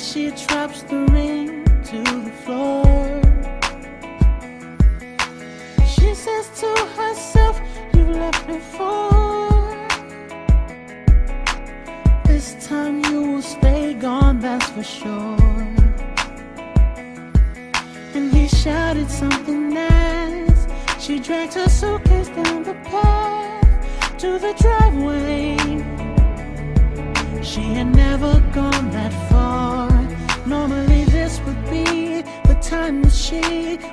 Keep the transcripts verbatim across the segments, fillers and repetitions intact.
as she drops the ring to the floor. She says to herself, you left before. This time you will stay gone, that's for sure. And he shouted something nice. She dragged her suitcase down the path to the driveway. She had never gone that far. Normally this would be the time that she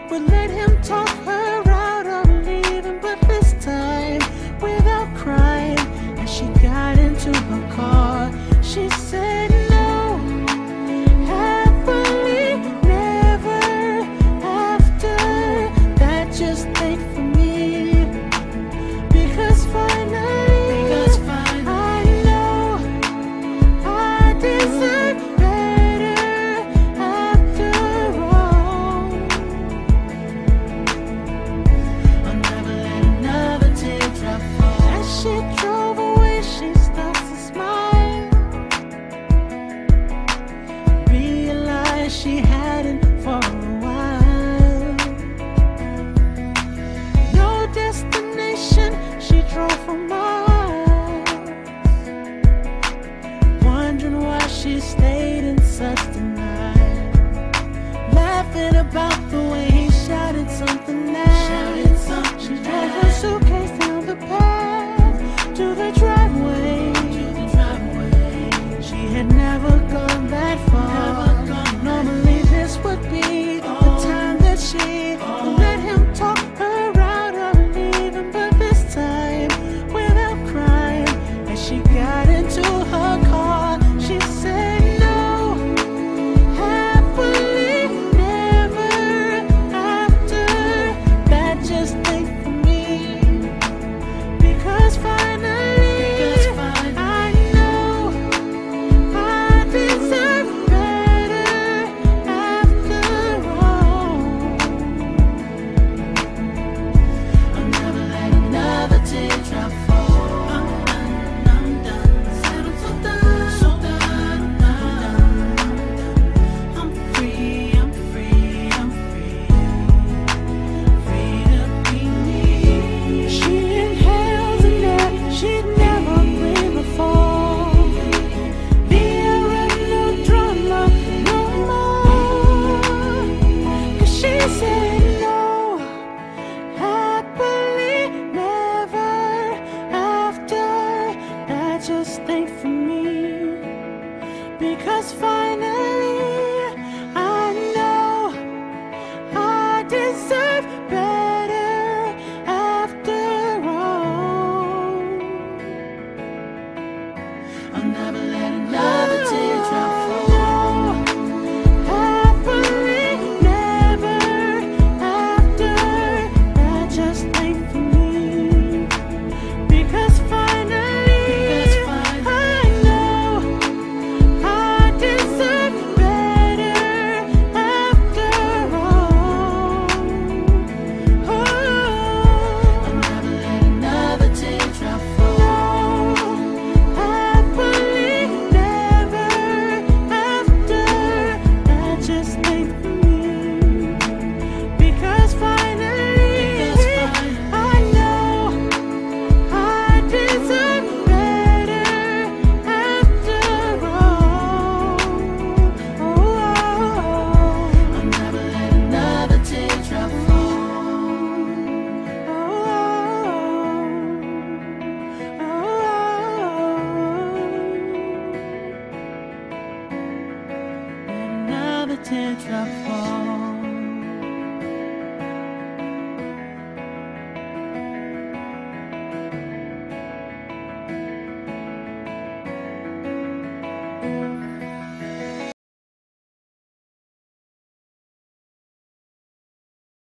would let him talk her out of leaving, but this time, without crying, as she got into her car, she said no, happily never after. That just ain't for me, because finally she hadn't for a while. No destination, she drove for miles, wondering why she stayed in such denial. Laughing about the way he shouted something nice. She dragged her suitcase down the path to the driveway. She had never gone that far. Normally this would be oh, the time that she oh, would let him talk her out of leaving, but this time, without crying, as she got into her car, she said no, happily never after. That just ain't for me, because finally just think for me, because finally I know I deserve better after all. I'll never let another tear drop fall. Teardrop fall.